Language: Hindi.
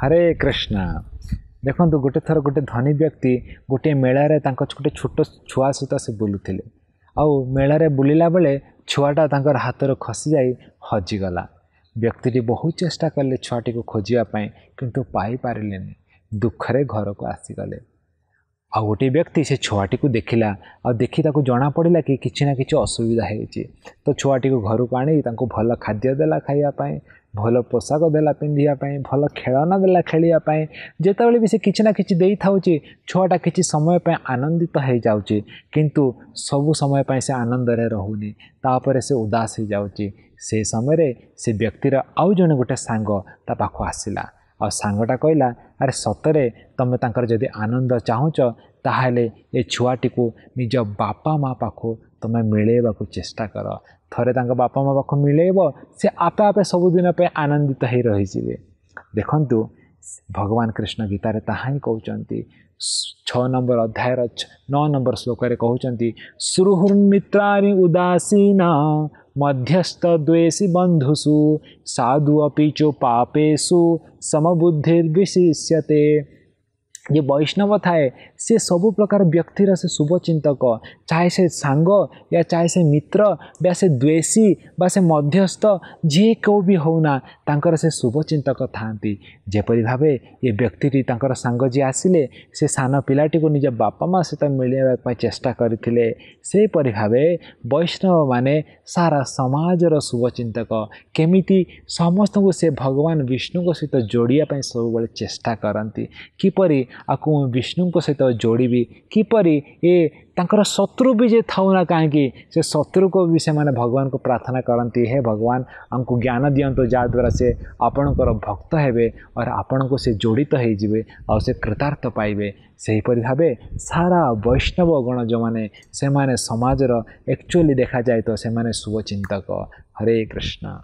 हरे कृष्णा देखु गोटे थर गोटे धनी व्यक्ति गोटे मेला रे गोटे छोट छुआ सहित से बुलूले आउ मेला रे बुलला बेले छुआटा तर हाथ खसी जाए हजिगला। व्यक्ति बहुत चेष्टा कले छुआटी को खोजापी किंतु पाई पारिले नहीं, दुखरे घर को आसीगले। आ गोटे व्यक्ति से छुआटी को देखला आ देखि ताको जना पड़ला कि किछि ना किछि असुविधा होइछि, तो छुआटी को घर को आनी ताको भल खाद्य देला खाइयापाई, भल पोशाक देला पिंधियापाई, भल खेलना देला खेलियापाई। जेतेबेले भी से किछि ना किछि देई थाउछि छुआटा किछि समय पे आनंदित हो जाउछि, किंतु सब समय पे से आनंद रे रहूनी, तापर से उदास हो जाउछि। से समय रे से व्यक्तिर आउ जने गोटे सांग ता पाखो आसिला और सांगटा कहला, अरे सतरे तुम तांकर जदि आनंद चाहूच ताहले ए छुआटी को निज बापा माँ पाखो तुम मिलेवा को चेष्टा कर। थरे तांका बापा माँ पाखो मिलेब से आपे आपे सबुदिन पे आनंदित हो रहीजे। देखंतु भगवान कृष्ण गीतार ताही कहते 6 नंबर अध्यायर 9 नंबर श्लोक कहते, सुहृन्मित्रारी उदासीना मध्यस्थ द्वेषी बंधुषु साधु अपीचो पापेशु समबुद्धिर्विशिष्यते। ये वैष्णव थाए से सबु प्रकार व्यक्तिर से शुभ चिंतक, चाहे से सांग या चाहे से मित्र या से द्वेषी बा से मध्यस्थ जी को भी होना तांकर से शुभ चिंतक थांती। जेपरि भावे ये व्यक्ति तांकर सांग जी आसिले से सान पिलाटी को निज बापा माँ सहित मिलवाई चेष्टा करथिले, से परि भावे वैष्णव माने सारा समाजर शुभ चिंतक केमिति समस्त को से भगवान विष्णु को सहित जोड़िया पई सब चेष्टा करंती, किपरि आकु विष्णु को सहित जोड़ी किपरि ए तांकर शत्रु भी जे थाउ ना काहेकि से शत्रु को भी से माने भगवान को प्रार्थना करती है, भगवान हमको ज्ञान दियंत जहाँद्वारा से आपणकर भक्त हेबे और आपण को से जोड़ित तो होइजिवे और से कृतार्थ पाइबे। सेहीपरि भावे सारा वैष्णव गण जो माने से माने समाजर एक्चुअली देखा जाए तो से माने शुभचिंतक। हरे कृष्ण।